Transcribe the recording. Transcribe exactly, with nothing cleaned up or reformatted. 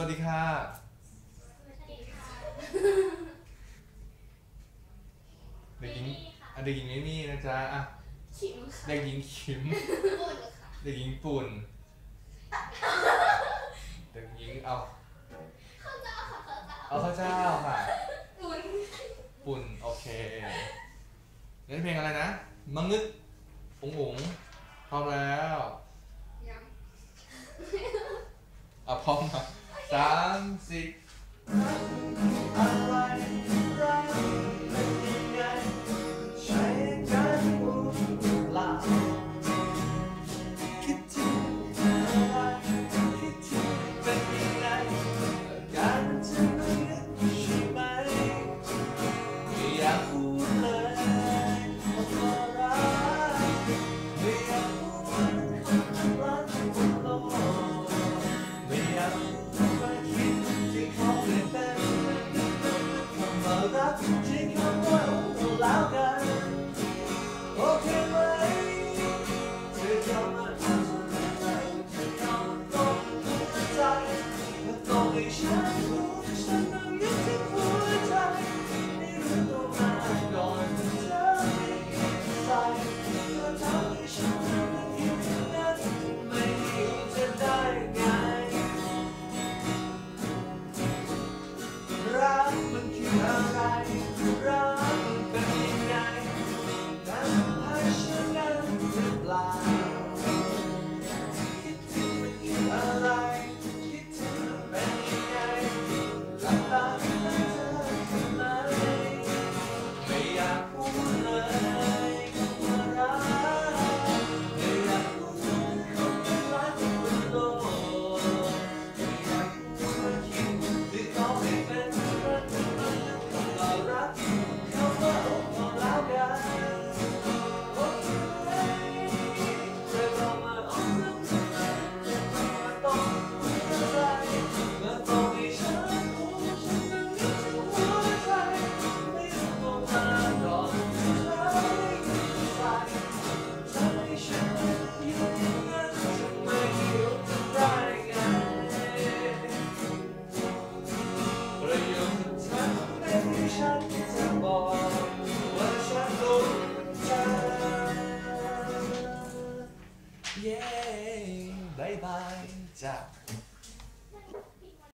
สวัสดีค่ะสวัสดีค่ะเด็กหญิงเด็กหญิงนี่นี่นะจ๊ะอ่ะขิมค่ะเด็กหญิงขิมปุ่นค่ะเด็กหญิงปุ่นเด็กหญิงเอาข้าวเจ้าค่ะเอาข้าวเจ้าค่ะปุ่นปุ่นโอเคเล่นเพลงอะไรนะมังงึดององพร้อมแล้วยังอ่ะพร้อมนะสามสิบThank you.